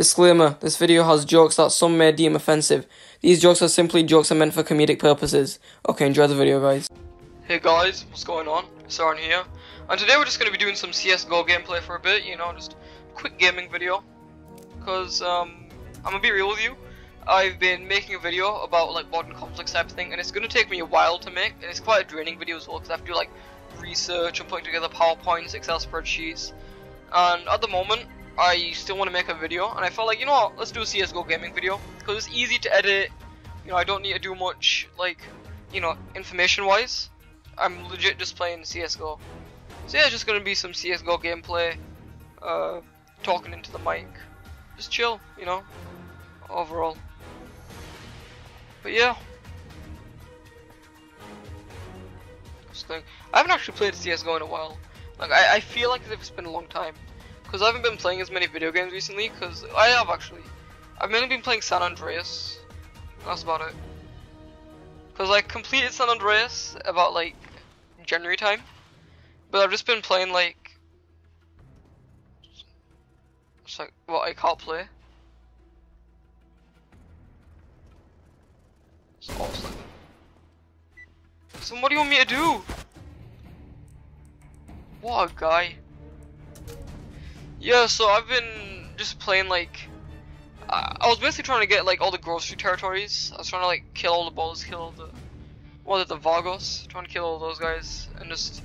Disclaimer, this video has jokes that some may deem offensive. These jokes are simply jokes and meant for comedic purposes. Okay, enjoy the video, guys. Hey guys, what's going on? It's Aaron here. And today we're just going to be doing some CSGO gameplay for a bit, you know, just a quick gaming video. Because, I'm going to be real with you. I've been making a video about, like, modern conflicts type of thing, and it's going to take me a while to make. And it's quite a draining video as well, because I have to do, like, research and putting together PowerPoints, Excel spreadsheets. And at the moment, I still want to make a video, and I felt like, you know what, let's do a CSGO gaming video, because it's easy to edit, you know, I don't need to do much, like, you know, information wise, I'm legit just playing CSGO. So yeah, it's just going to be some CSGO gameplay, talking into the mic, just chill, you know, overall. But yeah, I haven't actually played CSGO in a while, like, I feel like it's been a long time. Because I haven't been playing as many video games recently, because I have actually. I've mainly been playing San Andreas. That's about it. Because I completed San Andreas about like January time. But I've just been playing like. It's like what I can't play. It's awesome. So what do you want me to do? What a guy. Yeah, so I've been just playing like, I was basically trying to get like all the grocery territories. I was trying to like kill all the bulls, kill the, well, the Vagos, trying to kill all those guys and just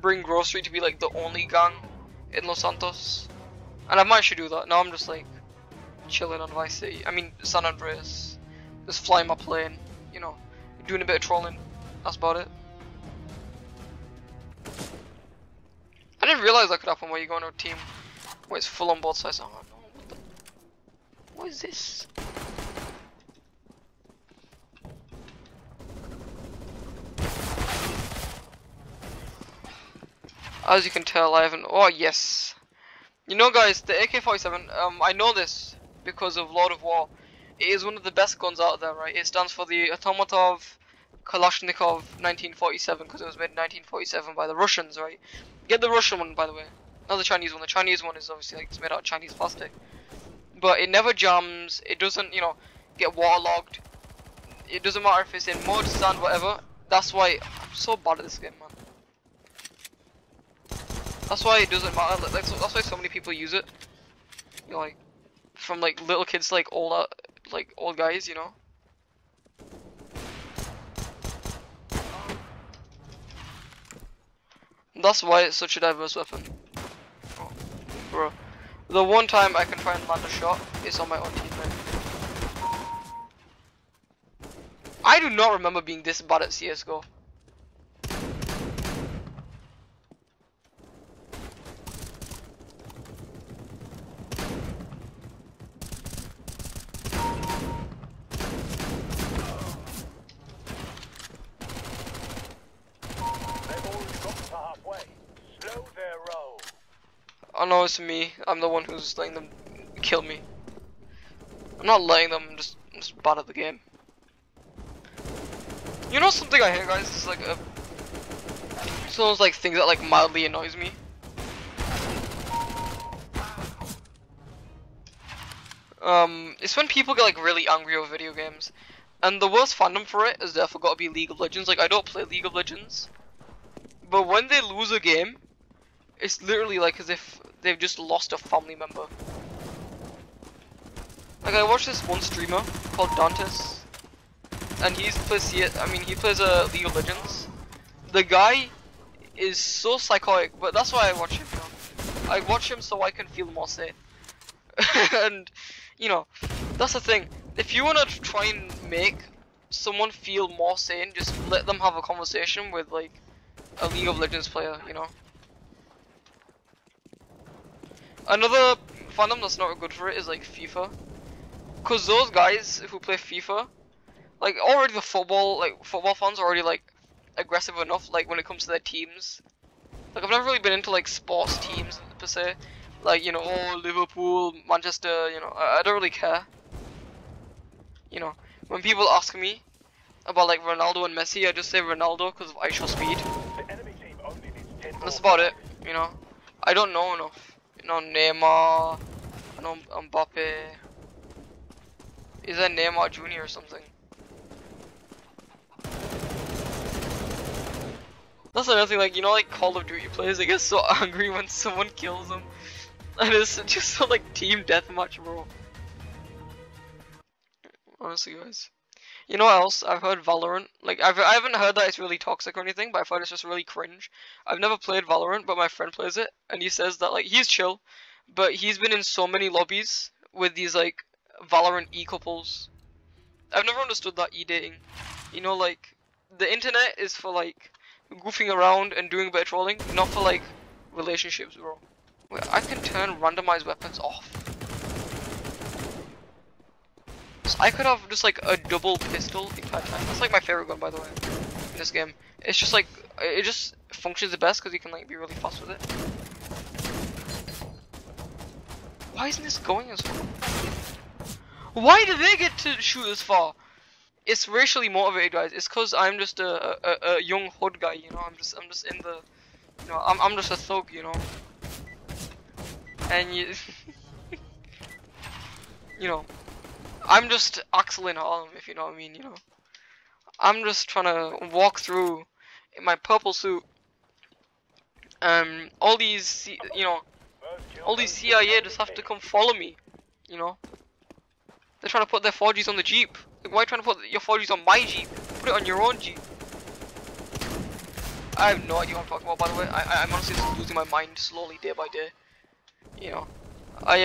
bring grocery to be like the only gang in Los Santos. And I might actually do that. Now I'm just like chilling on Vice City, I mean San Andreas, just flying my plane, you know, doing a bit of trolling, that's about it. I didn't realize that could happen where you go on a team. Wait, it's full on both sides. Oh no, what is this? As you can tell, I haven't. Oh yes, you know, guys, the AK-47. I know this because of Lord of War. It is one of the best guns out there, right? It stands for the Avtomat Kalashnikov 1947, because it was made in 1947 by the Russians, right? Get the Russian one, by the way. Not the Chinese one. The Chinese one is obviously like it's made out of Chinese plastic, but it never jams. It doesn't, you know, get waterlogged. It doesn't matter if it's in mud, sand, whatever. That's why I'm so bad at this game, man. That's why it doesn't matter. Like, that's why so many people use it. You know, like from like little kids, to, like old guys, you know. That's why it's such a diverse weapon. Bro, the one time I can try and land a shot is on my own teammate. I do not remember being this bad at CSGO. Oh no, it's me. I'm the one who's letting them kill me. I'm not letting them, I'm just bad at the game. You know something I hate, guys? It's like a... It's one of those like things that like mildly annoys me. It's when people get like really angry over video games. And the worst fandom for it is therefore gotta be League of Legends. Like, I don't play League of Legends. But when they lose a game, it's literally like as if they've just lost a family member. Like, I watched this one streamer called Dantes, and he plays League of Legends. The guy is so psychotic, but that's why I watch him. You know? I watch him so I can feel more safe. And you know, that's the thing. If you wanna try and make someone feel more sane, just let them have a conversation with like a League of Legends player. You know. Another fandom that's not good for it is like FIFA, because those guys who play FIFA, like already the football fans are already like aggressive enough like when it comes to their teams. Like, I've never really been into like sports teams per se, like, you know, oh, Liverpool, Manchester, you know, I don't really care. You know, when people ask me about like Ronaldo and Messi, I just say Ronaldo because of I show speed. That's about it, you know. I don't know enough. You know, Neymar, No, Mbappe. Is that Neymar Jr. or something? That's another thing, like, you know, like Call of Duty players, they get so angry when someone kills them. And it's just so, like, Team Deathmatch, bro. Honestly, guys. You know what else? I've heard Valorant. Like, I haven't heard that it's really toxic or anything, but I've heard it's just really cringe. I've never played Valorant, but my friend plays it, and he says that, like, he's chill, but he's been in so many lobbies with these, like, Valorant e-couples. I've never understood that e-dating. You know, like, the internet is for, like, goofing around and doing a bit of trolling, not for, like, relationships, bro. Wait, I can turn randomized weapons off. So I could have just like a double pistol the entire time. That's like my favorite gun, by the way, in this game. It's just like, it just functions the best because you can like be really fast with it. Why isn't this going as far? Why do they get to shoot as far? It's racially motivated, guys. It's because I'm just a young hood guy, you know. I'm just in the, you know, I'm just a thug, you know. And you, you know, I'm just Axel in Harlem, if you know what I mean, you know. I'm just trying to walk through in my purple suit. All these, you know, all these CIA just have to come follow me, you know. They're trying to put their 4Gs on the Jeep. Like, why are you trying to put your 4Gs on my Jeep? Put it on your own Jeep. I have no idea what I'm talking about, by the way. I'm honestly just losing my mind slowly, day by day. You know, I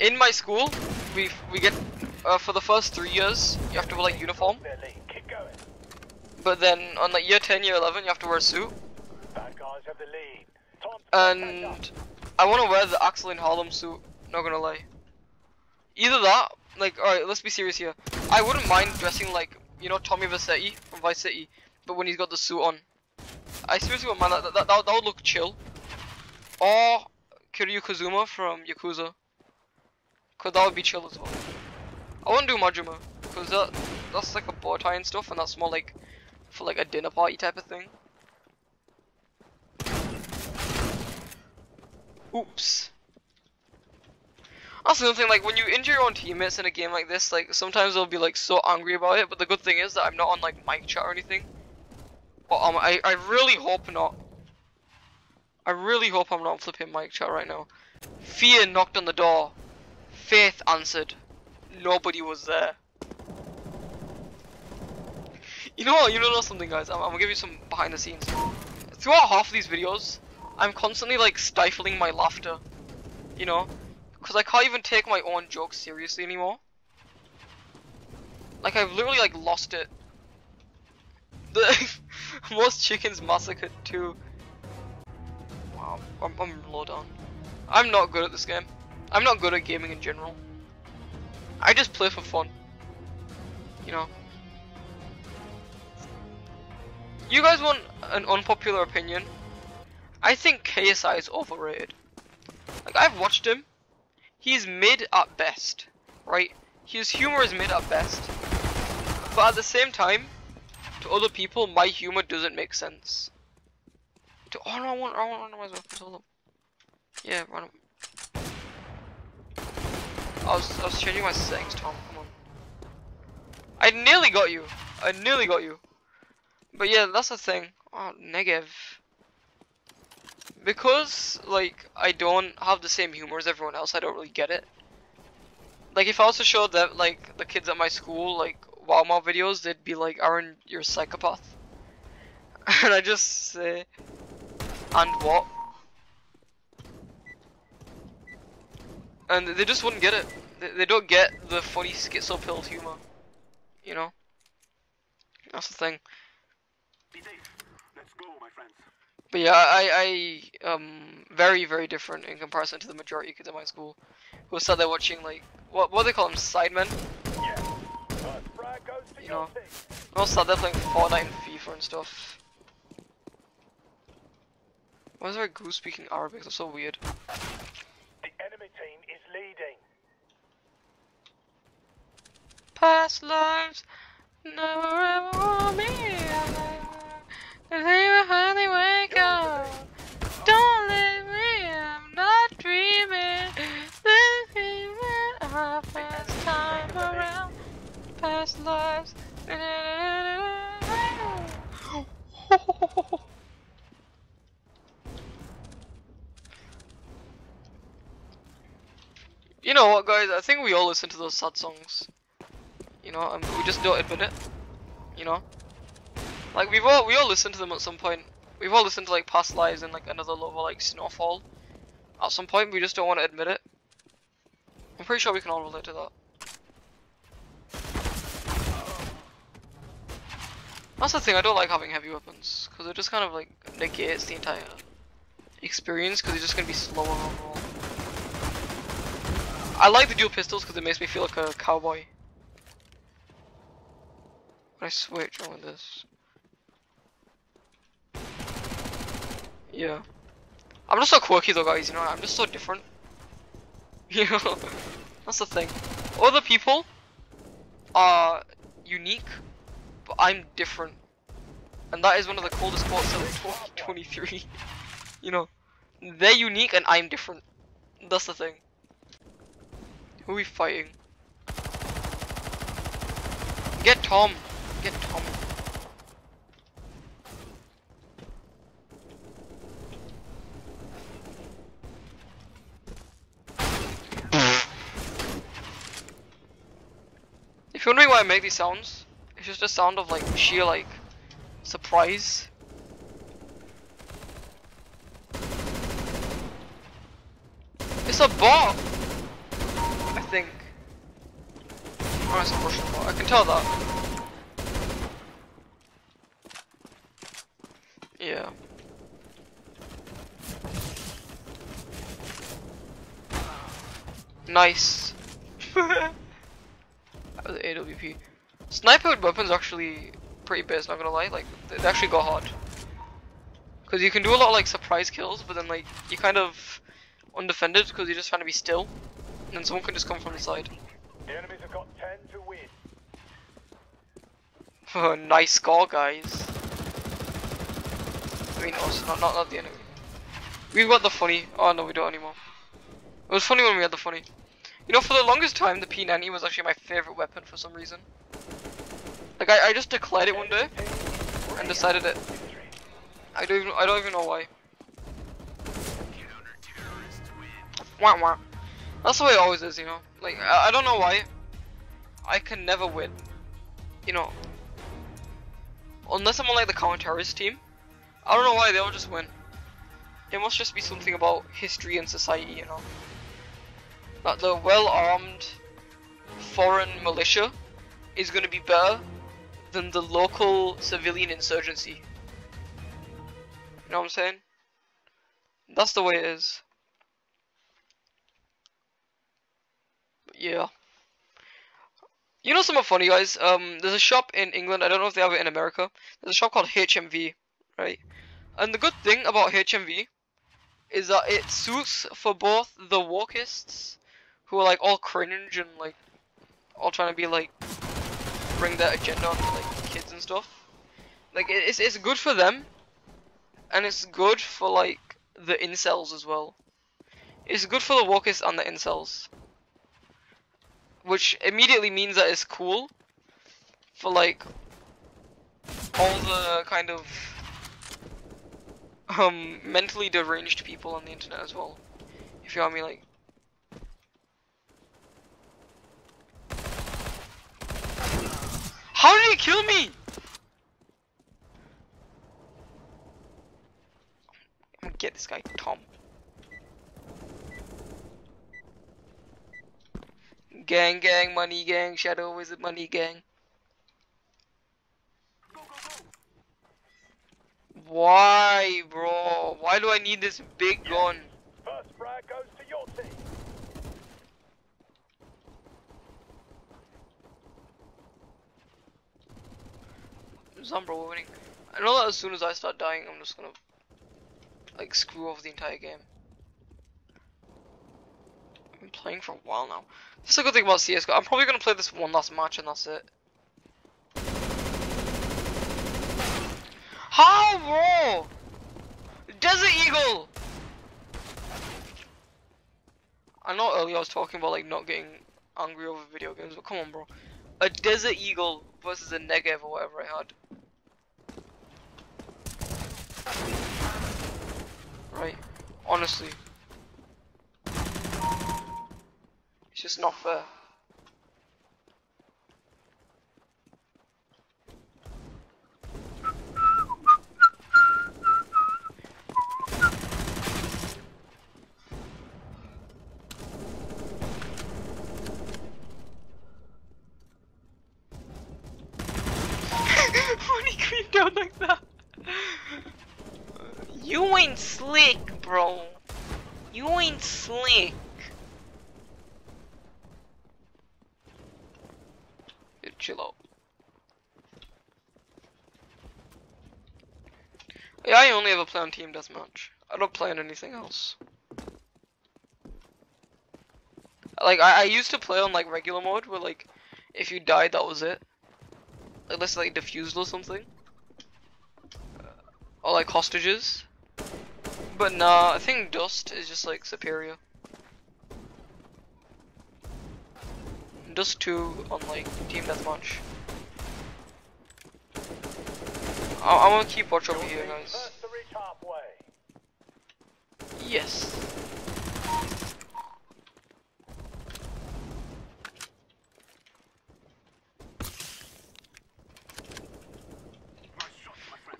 in my school, we get for the first 3 years you have to wear like uniform, but then on like year 10, year 11 you have to wear a suit. And I want to wear the Axel in Harlem suit. Not gonna lie. Either that, like, all right, let's be serious here. I wouldn't mind dressing like, you know, Tommy Vercetti from Vice City, but when he's got the suit on, I seriously wouldn't mind that. That would look chill. Or Kiryu Kazuma from Yakuza, cause that would be chill as well. I wouldn't do Majima, cause that's like a bow tie and stuff, and that's more like for like a dinner party type of thing. Oops. That's another thing, like when you injure your own teammates in a game like this, like sometimes they'll be like so angry about it, but the good thing is that I'm not on like mic chat or anything. But I really hope not. I really hope I'm not flipping mic chat right now. Fear knocked on the door. Faith answered. Nobody was there. You know what? You don't know something, guys. I'm gonna give you some behind the scenes. Throughout half of these videos, I'm constantly like stifling my laughter. You know? Because I can't even take my own jokes seriously anymore. Like, I've literally like lost it. The most chickens massacred too. I'm low down. I'm not good at this game. I'm not good at gaming in general. I just play for fun, you know. You guys want an unpopular opinion? I think KSI is overrated. Like, I've watched him. He's mid at best, right? His humor is mid at best. But at the same time, to other people, my humor doesn't make sense. Oh no, I want randomized weapons, hold up. Yeah, random. I was changing my settings, Tom, come on. I nearly got you. But yeah, that's the thing. Oh, Negev. Because, like, I don't have the same humor as everyone else, I don't really get it. Like, if I was to show them, like, the kids at my school, like, Walmart videos, they'd be like, Aaron, you're a psychopath. And I just say... And what? And they just wouldn't get it. They don't get the funny schizo pill humor. You know? That's the thing. Be safe. Let's go, my friends. But yeah, I very, very different in comparison to the majority of kids at my school who sat there watching, like, what do they call them? Sidemen? Yeah. You know? I was sat there playing Fortnite and FIFA and stuff. Why is there a goose speaking Arabic? That's so weird. The enemy team is leading. Past lives never ever want me. Leave behind the wake up. Don't leave me, I'm not dreaming. past lives. You know what, guys? I think we all listen to those sad songs. You know, and we just don't admit it. You know, like we all listen to them at some point. We've all listened to like Past Lives and like Another Lover, like Snowfall. At some point, we just don't want to admit it. I'm pretty sure we can all relate to that. That's the thing, I don't like having heavy weapons, because it just kind of like negates the entire experience, because it's just going to be slower overall. I like the dual pistols because it makes me feel like a cowboy. When I switch on with this. Yeah. I'm just so quirky though, guys, you know, I'm just so different. You know, that's the thing. Other people are unique, but I'm different. And that is one of the coldest quotes of 2023. You know, they're unique and I'm different. That's the thing. Who are we fighting? Get Tom. Get Tom. If you're wondering why I make these sounds, it's just a sound of like sheer like surprise. It's a bot, I think. Oh, it's a Russian bot. I can tell that. Yeah. Nice. The AWP sniper with weapons actually pretty best, not gonna lie, like they actually go hard because you can do a lot of like surprise kills, but then like you're kind of undefended because you're just trying to be still and then someone can just come from the side. The enemies have got 10 to win. Oh, nice score, guys. I mean, also not the enemy. We've got the funny. Oh no, we don't anymore. It was funny when we had the funny. You know, for the longest time, the P90 was actually my favorite weapon for some reason. Like, I just declared it one day and decided it. I don't even know why. Wah wah. That's the way it always is, you know. Like, I don't know why. I can never win, you know. Unless I'm on like the Counter Terrorist team, I don't know why they all just win. It must just be something about history and society, you know. That the well-armed foreign militia is going to be better than the local civilian insurgency. You know what I'm saying? That's the way it is. But yeah. You know something funny, guys? There's a shop in England, I don't know if they have it in America. There's a shop called HMV, right? And the good thing about HMV is that it suits for both the walkists, who are like all cringe and like all trying to be like bring their agenda onto like kids and stuff. Like it's good for them, and it's good for like the incels as well. It's good for the walkists and the incels, which immediately means that it's cool for like all the kind of mentally deranged people on the internet as well. If you know what I mean, like. How did he kill me? I'm gonna get this guy, Tom. Gang, gang, money, gang, shadow wizard, money, gang. Why, bro? Why do I need this big gun? First frag goes to your team. Zumbro, we're winning. I know that as soon as I start dying, I'm just gonna like screw off the entire game. I've been playing for a while now. This is a good thing about CSGO. I'm probably gonna play this one last match and that's it. How, bro? Desert Eagle! I know earlier I was talking about like not getting angry over video games, but come on, bro. A Desert Eagle versus a Negev or whatever I had. Right, honestly. It's just not fair. Funny cream down like that. You ain't slick, bro. You ain't slick. Yeah, chill out. Yeah, I only ever play on Team Deathmatch. I don't play on anything else. Like I used to play on like regular mode, where like if you died, that was it. Unless like defusal or something, or like hostages. But nah, I think Dust is just like superior. Dust 2 on like Team Deathmatch. I'm gonna keep watch over here, guys. Yes.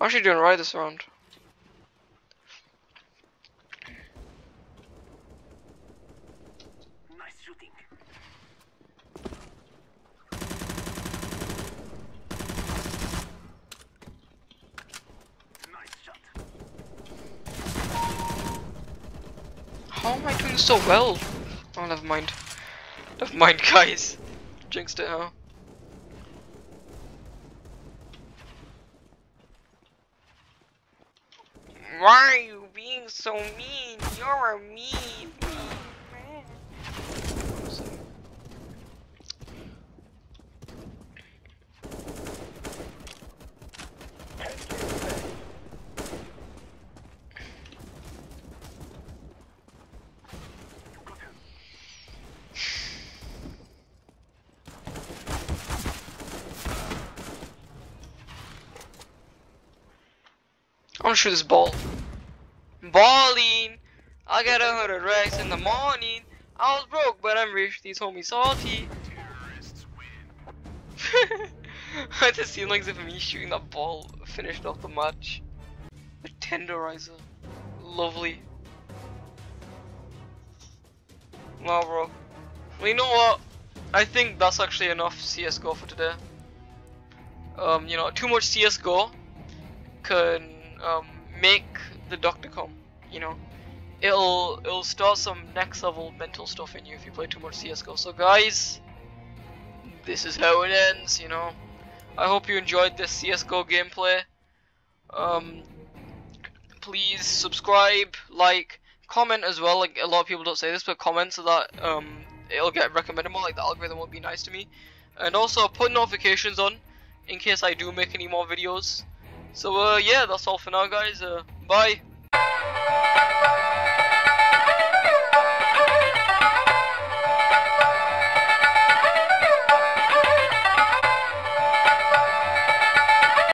I'm actually doing right this round. Nice shooting. Nice shot. How am I doing so well? Oh, never mind. Never mind, guys. Jinxed it, huh? Why are you being so mean? You're a mean man. I'm gonna shoot this ball. Balling, I got 100 racks in the morning. I was broke, but I'm rich. These homies salty. Terrorists win. It just seemed like as if me shooting that ball finished off the match. The tenderizer, lovely. Wow, bro. Well, you know what? I think that's actually enough CS:GO for today. You know, too much CS:GO can make the doctor come, you know, it'll start some next level mental stuff in you if you play too much CSGO. So guys, this is how it ends, you know. I hope you enjoyed this CSGO gameplay. Please subscribe, like, comment as well. Like, a lot of people don't say this, but comment so that it'll get recommended more, like the algorithm will be nice to me. And also put notifications on in case I do make any more videos. So yeah, that's all for now, guys. Bye.